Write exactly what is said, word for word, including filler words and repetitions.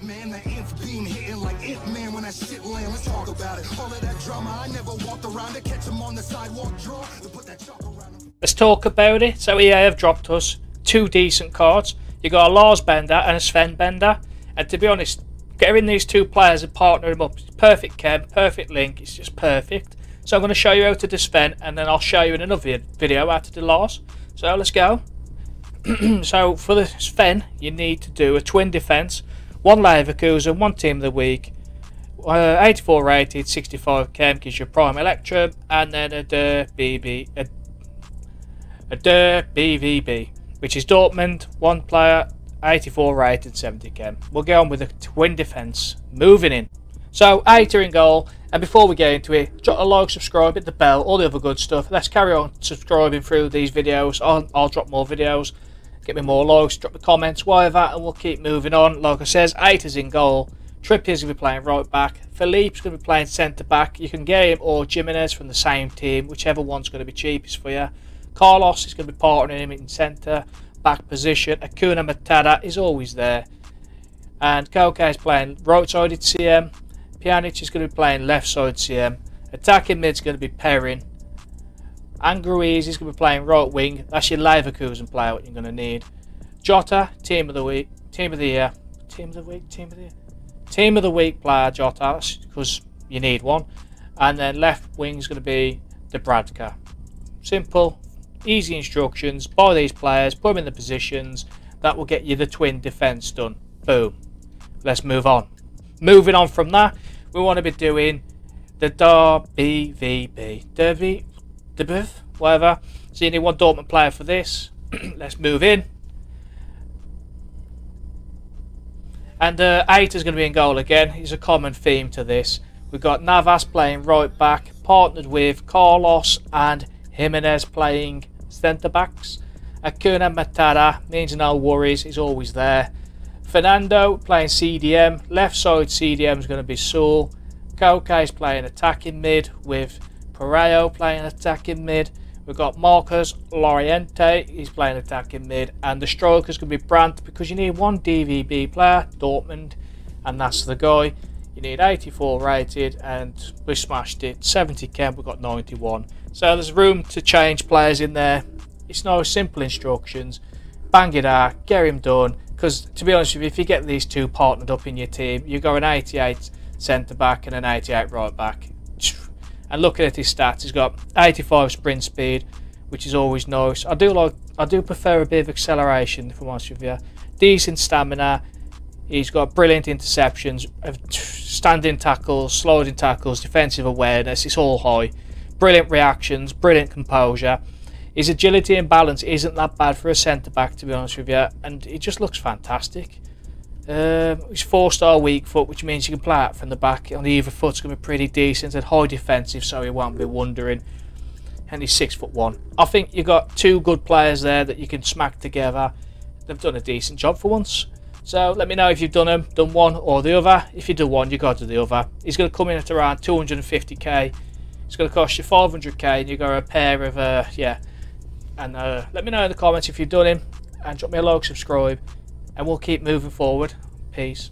hit man, that inf beam hitting like it man when I sit land. Let's talk about it. All of that drama, I never walked around to catch him on the sidewalk draw to put that chalk around him. Let's talk about it. So E A have dropped us two decent cards. You got a Lars Bender and a Sven Bender. And to be honest, getting these two players and partnering them up, it's perfect chem, perfect link, it's just perfect. So I'm going to show you how to do Sven, and then I'll show you in another video how to do Lars. So let's go. So for the Sven, you need to do a twin defence, one Leverkusen, one team of the week, uh, eighty-four rated, sixty-five chem, because your prime electrum, and then a Der B V B, a, a Der B V B, which is Dortmund, one player, eighty-four rated, seventy chem. We'll get on with the twin defence, moving in. So eight are in goal, and before we get into it, drop a like, subscribe, hit the bell, all the other good stuff. Let's carry on subscribing through these videos. I'll, I'll drop more videos, get me more likes, drop the comments, whatever, and we'll keep moving on. Like I says, eight is in goal. Trippier's going to be playing right back. Philippe's going to be playing centre back. You can get him or Jimenez from the same team, whichever one's going to be cheapest for you. Carlos is going to be partnering him in centre back position. Akuna Matata is always there. And Koke is playing right-sided C M. Pjanic is going to be playing left side C M. Attacking mid's going to be Perrin. Angruiz is going to be playing right wing. That's your Leverkusen player, what you're going to need. Jota, team of the week, team of the year, team of the week, team of the year, team of the week player Jota. That's because you need one. And then left wing is going to be Debravka. Simple, easy instructions. Buy these players, put them in the positions. That will get you the twin defence done. Boom. Let's move on. Moving on from that, we want to be doing the Der B V B, Der B, Der B V B, whatever. So you need one Dortmund player for this. Let's move in. And uh, eight is going to be in goal again. It's a common theme to this. We've got Navas playing right back, partnered with Carlos and Jimenez playing centre backs. Akuna Matata means no worries. He's always there. Fernando playing C D M, left side C D M is going to be Saul. Koke is playing attacking mid with Parejo playing attacking mid. We've got Marcos Llorente, he's playing attacking mid. And the striker is going to be Brandt because you need one D V B player, Dortmund, and that's the guy. You need eighty-four rated and we smashed it. seventy chem, we've got ninety-one. So there's room to change players in there. It's no simple instructions. Bang it out, get him done. Because, to be honest with you, if you get these two partnered up in your team, you go an eighty-eight centre-back and an eighty-eight right-back. And looking at his stats, he's got eighty-five sprint speed, which is always nice. I do like, I do prefer a bit of acceleration, if I'm honest with you. Decent stamina. He's got brilliant interceptions, standing tackles, sliding tackles, defensive awareness. It's all high. Brilliant reactions, brilliant composure. His agility and balance isn't that bad for a centre-back, to be honest with you, and he just looks fantastic. Um, he's four-star weak foot, which means you can play out from the back. On either foot's going to be pretty decent and high defensive, so he won't be wondering. And he's six foot one. I think you've got two good players there that you can smack together. They've done a decent job for once. So let me know if you've done them, done one or the other. If you do one, you got to do the other. He's going to come in at around two hundred fifty K. It's going to cost you five hundred K, and you got a pair of uh, yeah. And uh, let me know in the comments if you've done him, and drop me a like, subscribe, and we'll keep moving forward. Peace.